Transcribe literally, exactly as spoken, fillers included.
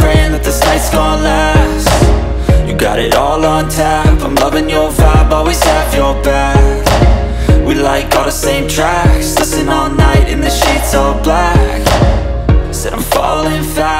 Praying that this night's gonna last. You got it all on tap, I'm loving your vibe, always have your back. We like all the same tracks, listen all night in the sheets all black. Said I'm falling fast.